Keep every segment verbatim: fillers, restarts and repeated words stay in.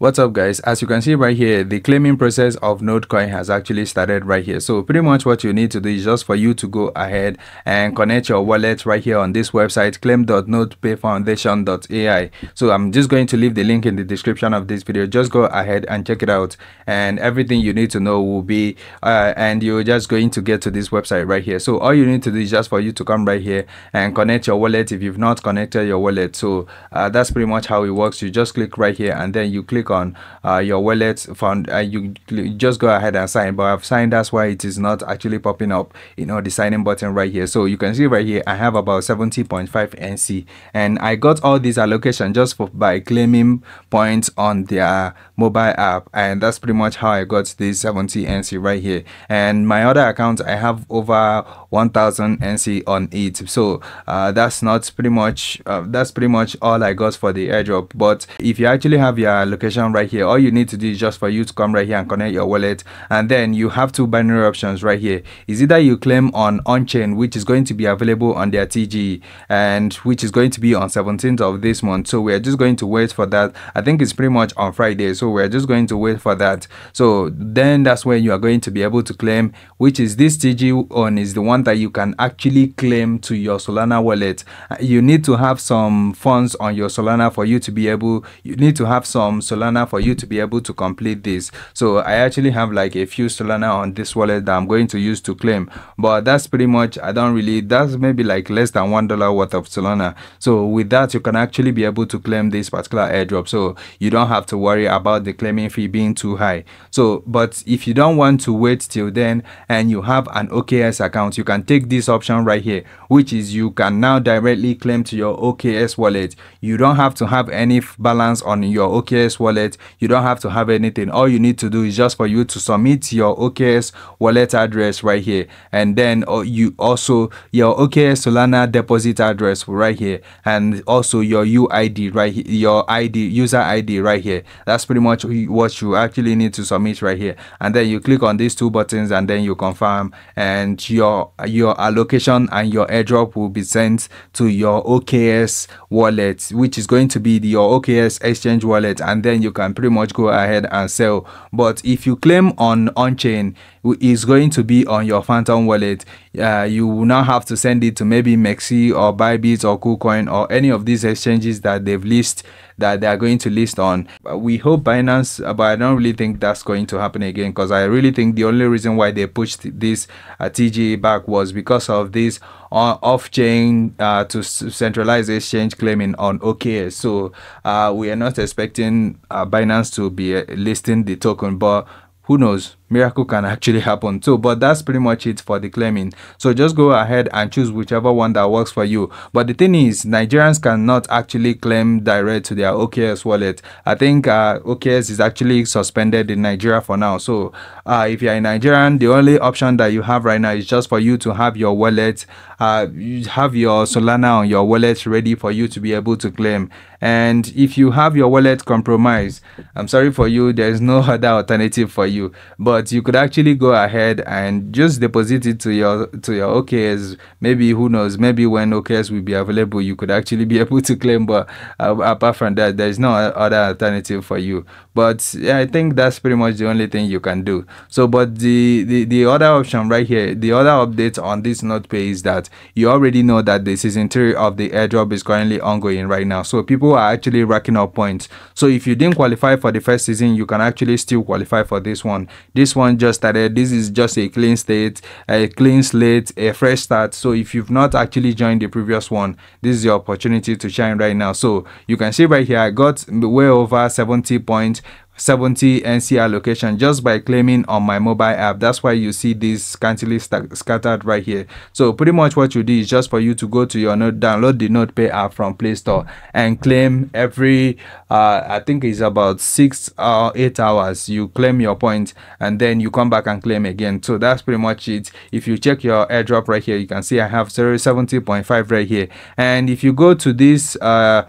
What's up guys, as you can see right here, the claiming process of Nodepay has actually started right here. So pretty much what you need to do is just for you to go ahead and connect your wallet right here on this website, claim dot notepay foundation dot A I. So I'm just going to leave the link in the description of this video. Just go ahead and check it out, and everything you need to know will be uh, and you're just going to get to this website right here. So all you need to do is just for you to come right here and connect your wallet if you've not connected your wallet. So uh, that's pretty much how it works. You just click right here and then you click on uh, your wallet found uh, you just go ahead and sign. But I've signed, that's why it is not actually popping up, you know, the signing button right here. So you can see right here I have about seventy point five N C, and I got all these allocation just for by claiming points on their mobile app, and that's pretty much how I got this seventy N C right here. And my other account I have over one thousand N C on it. So uh, that's not pretty much uh, that's pretty much all I got for the airdrop. But if you actually have your allocation right here, all you need to do is just for you to come right here and connect your wallet, and then you have two binary options right here. Is either you claim on on-chain, which is going to be available on their T G, and which is going to be on seventeenth of this month. So we're just going to wait for that. I think it's pretty much on Friday, so we're just going to wait for that. So then that's when you are going to be able to claim, which is this T G on is the one that you can actually claim to your Solana wallet. You need to have some funds on your Solana for you to be able you need to have some Solana for you to be able to complete this. So I actually have like a few Solana on this wallet that I'm going to use to claim, but that's pretty much I don't really that's maybe like less than one dollar worth of Solana. So with that you can actually be able to claim this particular airdrop, so you don't have to worry about the claiming fee being too high. So but if you don't want to wait till then and you have an O K X account, you can take this option right here, which is you can now directly claim to your O K X wallet. You don't have to have any balance on your O K X wallet. Wallet, you don't have to have anything. All you need to do is just for you to submit your O K X wallet address right here, and then uh, you also your O K X Solana deposit address right here, and also your U I D right here, your I D user I D right here. That's pretty much what you actually need to submit right here, and then you click on these two buttons and then you confirm, and your your allocation and your airdrop will be sent to your O K X wallet, which is going to be the, your O K X exchange wallet, and then you can pretty much go ahead and sell. But if you claim on on-chain, it's going to be on your Phantom wallet. Uh, you will now have to send it to maybe Mexi or Bybit or KuCoin or any of these exchanges that they've list that they are going to list on. We hope Binance, but I don't really think that's going to happen again, because I really think the only reason why they pushed this uh, T G A back was because of this uh, off-chain uh, to centralized exchange claiming on O K X. So uh, we are not expecting uh, Binance to be uh, listing the token, but who knows, miracle can actually happen too. But that's pretty much it for the claiming. So just go ahead and choose whichever one that works for you. But the thing is, Nigerians cannot actually claim direct to their O K X wallet. I think uh, O K X is actually suspended in Nigeria for now. So uh, if you're a Nigerian, the only option that you have right now is just for you to have your wallet, uh, have your Solana on your wallet ready for you to be able to claim. And if you have your wallet compromised, I'm sorry for you, there's no other alternative for you. But But you could actually go ahead and just deposit it to your to your O K X. Maybe, who knows, maybe when O K X will be available, you could actually be able to claim. But uh, apart from that, there is no other alternative for you. But yeah, I think that's pretty much the only thing you can do. So, but the the, the other option right here, the other update on this Nodepay is that you already know that the season three of the airdrop is currently ongoing right now. So people are actually racking up points. So if you didn't qualify for the first season, you can actually still qualify for this one. This This one just started. This is just a clean state, a clean slate, a fresh start. So if you've not actually joined the previous one, this is your opportunity to shine right now. So you can see right here, I got way over seventy point seventy N C allocation just by claiming on my mobile app. That's why you see this scantily scattered right here. So pretty much what you do is just for you to go to your note, download the Nodepay app from Play Store and claim every uh I think it's about six or eight hours you claim your point, and then you come back and claim again. So that's pretty much it. If you check your airdrop right here, you can see I have zero seventy point five right here. And if you go to this uh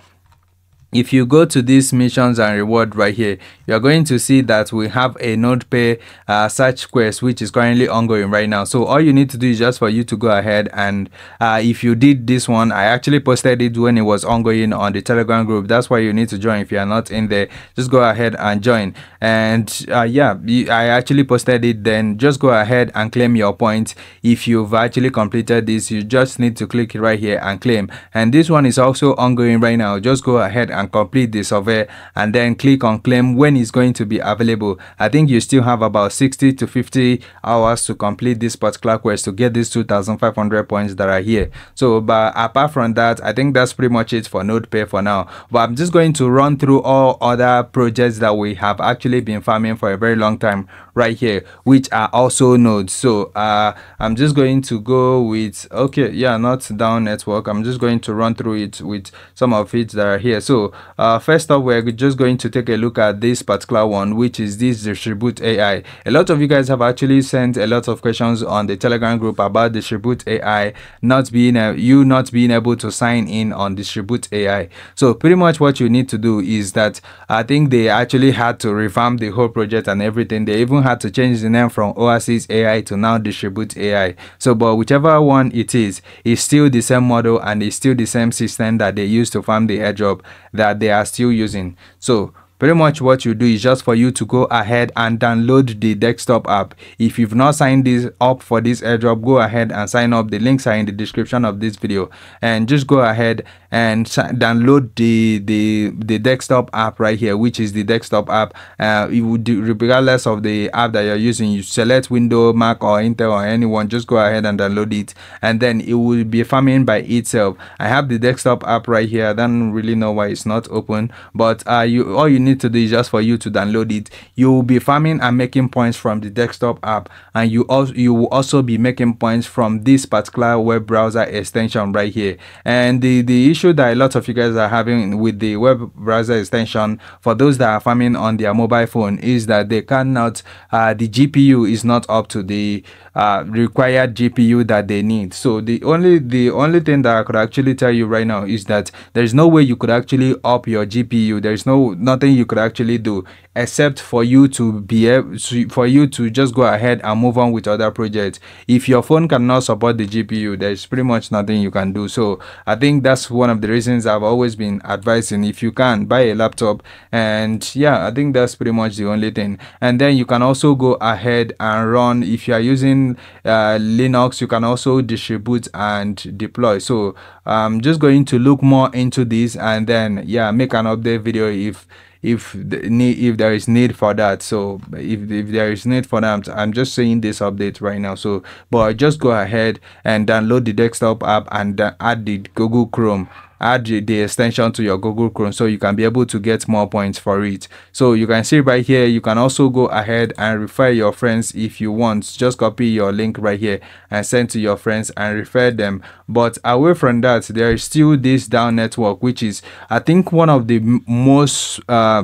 if you go to these missions and reward right here, you are going to see that we have a Nodepay uh, search quest which is currently ongoing right now. So all you need to do is just for you to go ahead and uh, if you did this one, I actually posted it when it was ongoing on the Telegram group. That's why you need to join. If you are not in there, just go ahead and join. And uh, yeah, I actually posted it. Then just go ahead and claim your points. If you've actually completed this, you just need to click right here and claim. And this one is also ongoing right now. Just go ahead and and complete the survey and then click on claim when it's going to be available. I think you still have about sixty to fifty hours to complete this particular quest to get these two thousand five hundred points that are here. So but apart from that, I think that's pretty much it for Nodepay for now. But I'm just going to run through all other projects that we have actually been farming for a very long time right here, which are also nodes. So uh I'm just going to go with, okay, yeah, not Dawn Network. I'm just going to run through it with some of it that are here. So Uh, first up, we're just going to take a look at this particular one, which is this Distribute A I. A lot of you guys have actually sent a lot of questions on the Telegram group about Distribute A I not being a, you not being able to sign in on Distribute A I. So pretty much what you need to do is that I think they actually had to revamp the whole project and everything. They even had to change the name from Oasis A I to now Distribute A I. So but whichever one it is, it's still the same model and it's still the same system that they used to farm the airdrop that they are still using. So pretty much what you do is just for you to go ahead and download the desktop app. If you've not signed this up for this airdrop, go ahead and sign up. The links are in the description of this video. And just go ahead and download the the the desktop app right here, which is the desktop app. Uh, you would do, regardless of the app that you're using, you select Windows, Mac, or Intel, or anyone. Just go ahead and download it, and then it will be farming by itself. I have the desktop app right here. I don't really know why it's not open, but uh, you all you need to do is just for you to download it. You will be farming and making points from the desktop app, and you also you will also be making points from this particular web browser extension right here. And the the issue that a lot of you guys are having with the web browser extension for those that are farming on their mobile phone is that they cannot uh the G P U is not up to the uh required G P U that they need. So the only the only thing that I could actually tell you right now is that there's no way you could actually up your G P U. There's no nothing you could actually do except for you to be able to, for you to just go ahead and move on with other projects. If your phone cannot support the G P U, there's pretty much nothing you can do. So I think that's one of the reasons I've always been advising, if you can buy a laptop. And yeah, I think that's pretty much the only thing. And then you can also go ahead and run, if you are using uh, Linux, you can also distribute and deploy. So I'm just going to look more into this and then yeah, make an update video if if the need if there is need for that. So if, if there is need for that, I'm just saying this update right now. So but just go ahead and download the desktop app and uh, add the Google Chrome add the, the extension to your Google Chrome so you can be able to get more points for it. So you can see right here, you can also go ahead and refer your friends if you want. Just copy your link right here and send to your friends and refer them. But away from that, there is still this Dawn Network, which is I think one of the most uh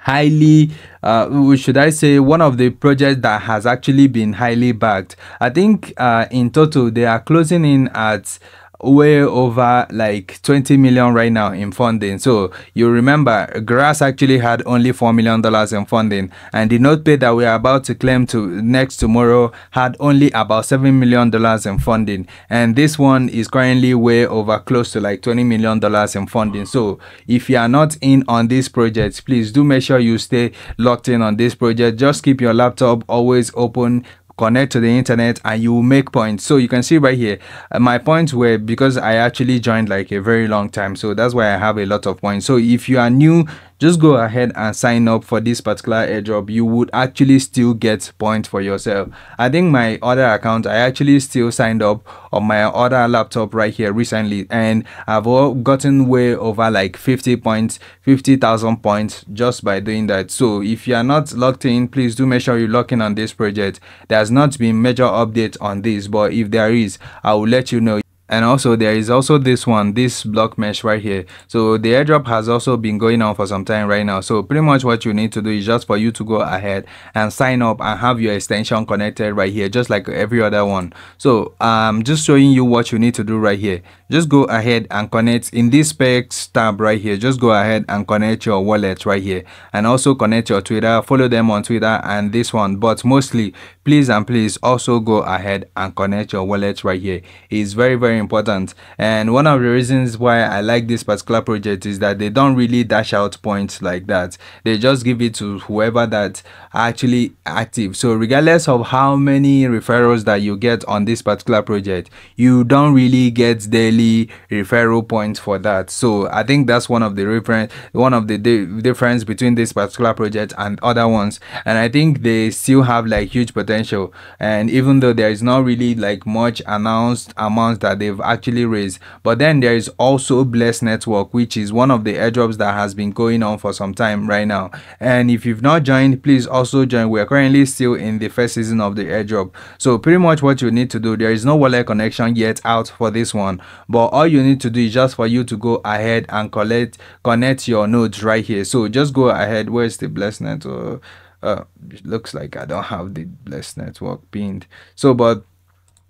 highly uh should I say one of the projects that has actually been highly backed. I think uh in total they are closing in at way over like twenty million right now in funding. So you remember Grass actually had only four million dollars in funding, and the Nodepay that we are about to claim to next tomorrow had only about seven million dollars in funding, and this one is currently way over close to like twenty million dollars in funding. So if you are not in on these projects, please do make sure you stay locked in on this project. Just keep your laptop always open, connect to the internet, and you will make points. So you can see right here, uh, my points were because I actually joined like a very long time, so that's why I have a lot of points. So if you are new, just go ahead and sign up for this particular airdrop. You would actually still get points for yourself. I think my other account, I actually still signed up on my other laptop right here recently, and I've all gotten way over like fifty points, fifty thousand points just by doing that. So if you are not locked in, please do make sure you lock in on this project. There's not been major update on this, but if there is, I will let you know. And also there is also this one, this Blockmesh right here. So the airdrop has also been going on for some time right now. So pretty much what you need to do is just for you to go ahead and sign up and have your extension connected right here, just like every other one. So I'm um, just showing you what you need to do right here. Just go ahead and connect in this specs tab right here. Just go ahead and connect your wallet right here, and also connect your Twitter, follow them on Twitter and this one. But mostly, please and please also go ahead and connect your wallet right here. It's very very important. And one of the reasons why I like this particular project is that they don't really dash out points like that. They just give it to whoever that's actually active. So regardless of how many referrals that you get on this particular project, you don't really get daily referral points for that. So I think that's one of the reference one of the difference between this particular project and other ones. And I think they still have like huge potential, and even though there is not really like much announced amounts that they've actually raised. But then there is also Bless Network, which is one of the airdrops that has been going on for some time right now. And if you've not joined, please also join. We are currently still in the first season of the airdrop. So pretty much what you need to do, there is no wallet connection yet out for this one, but all you need to do is just for you to go ahead and collect connect your nodes right here. So just go ahead. Where's the Bless Network? Uh, it looks like I don't have the Bless Network pinned. So but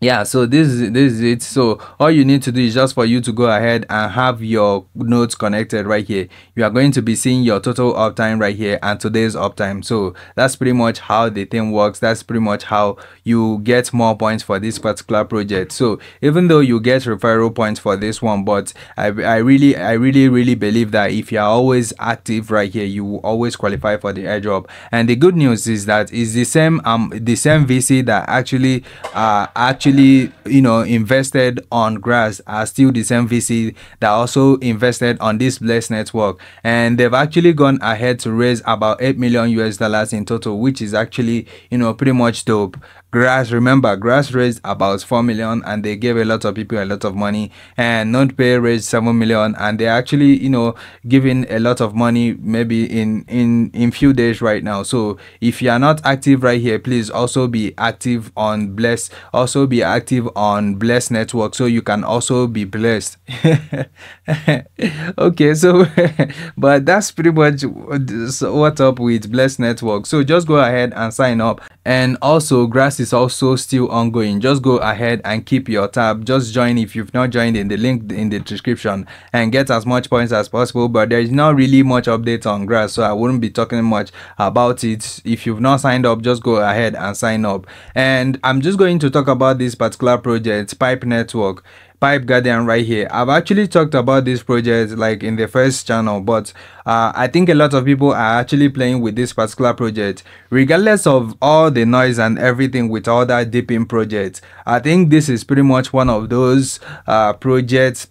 yeah, so this is this is it. So all you need to do is just for you to go ahead and have your nodes connected right here. You are going to be seeing your total uptime right here and today's uptime. So that's pretty much how the thing works. That's pretty much how you get more points for this particular project. So even though you get referral points for this one, but I, I really I really really believe that if you are always active right here, you will always qualify for the airdrop. And the good news is that it's the same um the same V C that actually uh actually you know invested on Grass are still the same V C that also invested on this Bless Network, and they've actually gone ahead to raise about eight million U S dollars in total, which is actually you know pretty much dope. Grass, remember, Grass raised about four million and they gave a lot of people a lot of money, and Nodepay raised seven million and they're actually you know giving a lot of money maybe in in in few days right now. So if you are not active right here, please also be active on Bless, also be active on Bless Network, so you can also be blessed. Okay, so but that's pretty much what's up with Bless Network. So just go ahead and sign up. And also Grass is also still ongoing. Just go ahead and keep your tab. Just join if you've not joined in the link in the description, and get as much points as possible. But there is not really much updates on Grass, so I wouldn't be talking much about it. If you've not signed up, just go ahead and sign up. And I'm just going to talk about this particular project, Pipe Network, Pipe Guardian right here. I've actually talked about this project like in the first channel, but uh, I think a lot of people are actually playing with this particular project. Regardless of all the noise and everything with all that dipping projects, I think this is pretty much one of those uh, projects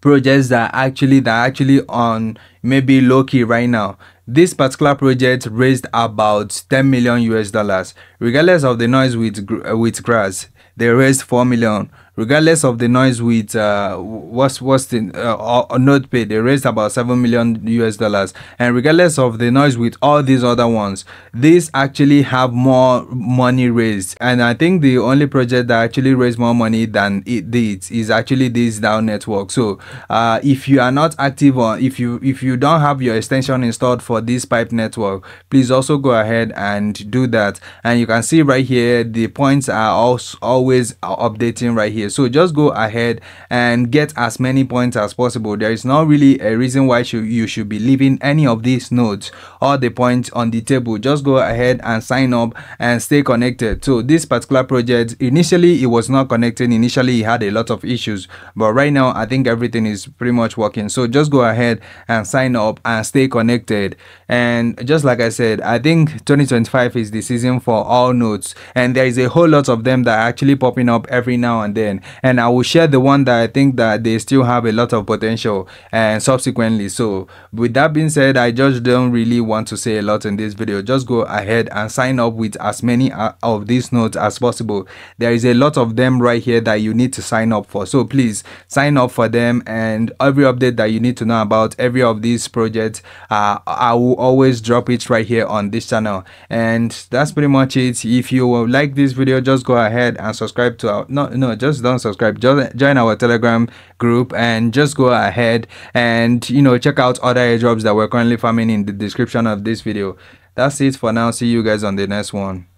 projects that actually that actually on maybe low-key right now. This particular project raised about ten million U S dollars. Regardless of the noise with with Grass, they raised four million. Regardless of the noise with uh, what's what's the uh, or, or Nodepay, they raised about seven million U S dollars. And regardless of the noise with all these other ones, these actually have more money raised. And I think the only project that actually raised more money than it did is actually this Dawn Network. So uh, if you are not active, or if you if you don't have your extension installed for this Pipe Network, please also go ahead and do that. And you can see right here the points are also always updating right here. So just go ahead and get as many points as possible. There is not really a reason why you should be leaving any of these nodes or the points on the table. Just go ahead and sign up and stay connected. So this particular project, initially it was not connecting. Initially it had a lot of issues, but right now I think everything is pretty much working. So just go ahead and sign up and stay connected. And just like I said, I think twenty twenty-five is the season for all nodes, and there is a whole lot of them that are actually popping up every now and then. And I will share the one that I think that they still have a lot of potential and subsequently. So with that being said, I just don't really want to say a lot in this video. Just go ahead and sign up with as many of these nodes as possible. There is a lot of them right here that you need to sign up for, so please sign up for them. And every update that you need to know about every of these projects, uh, I will always drop it right here on this channel. And that's pretty much it. If you like this video, just go ahead and subscribe to our no no just just don't subscribe, just join our Telegram group and just go ahead and, you know, check out other airdrops that we're currently farming in the description of this video. That's it for now. See you guys on the next one.